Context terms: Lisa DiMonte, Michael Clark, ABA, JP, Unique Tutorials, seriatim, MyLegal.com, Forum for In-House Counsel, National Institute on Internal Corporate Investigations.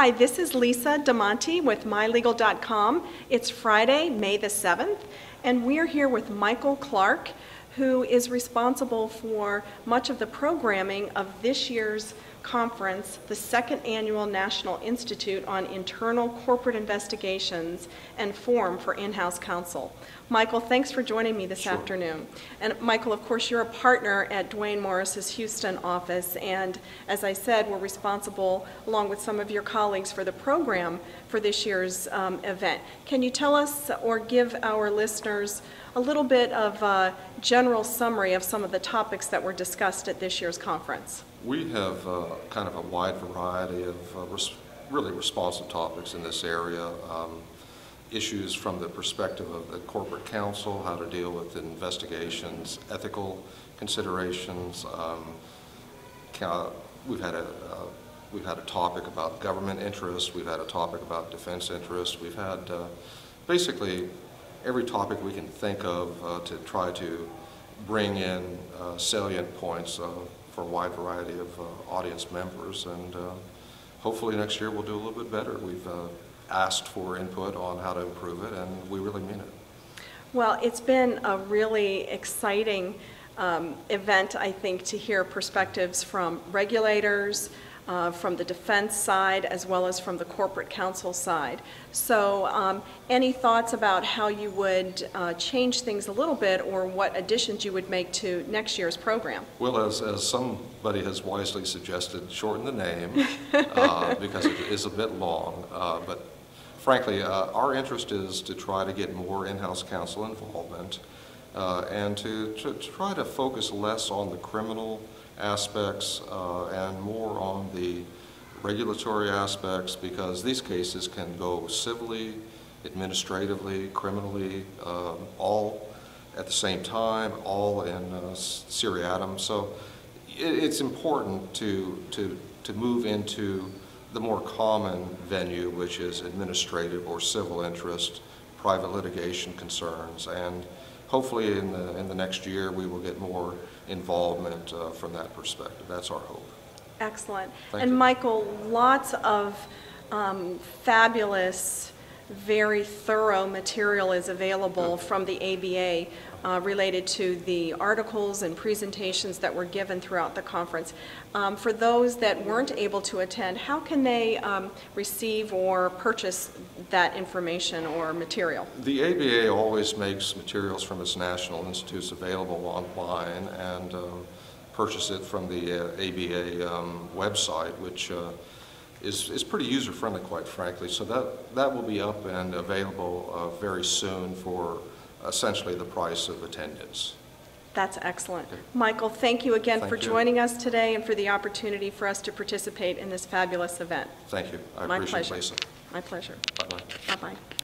Hi, this is Lisa DiMonte with MyLegal.com. It's Friday, May the 7th, and we're here with Michael Clark, who is responsible for much of the programming of this year's conference, the second annual National Institute on Internal Corporate Investigations and Forum for In-House Counsel. Michael, thanks for joining me this afternoon. And Michael, of course, you're a partner at Duane Morris's Houston office, and as I said, we're responsible, along with some of your colleagues, for the program for this year's event. Can you tell us or give our listeners a little bit of a general summary of some of the topics that were discussed at this year's conference? We have kind of a wide variety of really responsive topics in this area. Issues from the perspective of the corporate counsel, how to deal with investigations, ethical considerations. We've had a topic about government interests. We've had a topic about defense interests. We've had basically every topic we can think of to try to bring in salient points for a wide variety of audience members, and hopefully next year we'll do a little bit better. We've asked for input on how to improve it, and we really mean it. Well, it's been a really exciting event, I think, to hear perspectives from regulators, from the defense side, as well as from the corporate counsel side. So any thoughts about how you would change things a little bit, or what additions you would make to next year's program? Well, as somebody has wisely suggested, shorten the name because it is a bit long. But frankly, our interest is to try to get more in-house counsel involvement and to try to focus less on the criminal aspects and more on the regulatory aspects, because these cases can go civilly, administratively, criminally, all at the same time, all in seriatim. So it's important to move into the more common venue, which is administrative or civil interest, private litigation concerns, and hopefully in the next year we will get more involvement from that perspective. That's our hope. Excellent. Thank you. Michael, lots of fabulous, very thorough material is available from the ABA related to the articles and presentations that were given throughout the conference. For those that weren't able to attend, how can they receive or purchase that information or material? The ABA always makes materials from its national institutes available online, and purchase it from the ABA website, which is pretty user-friendly, quite frankly. So that will be up and available very soon for essentially the price of attendance. That's excellent. Okay. Michael, thank you again for joining us today and for the opportunity for us to participate in this fabulous event. Thank you. I appreciate it, Lisa. My pleasure. Bye-bye. Bye-bye.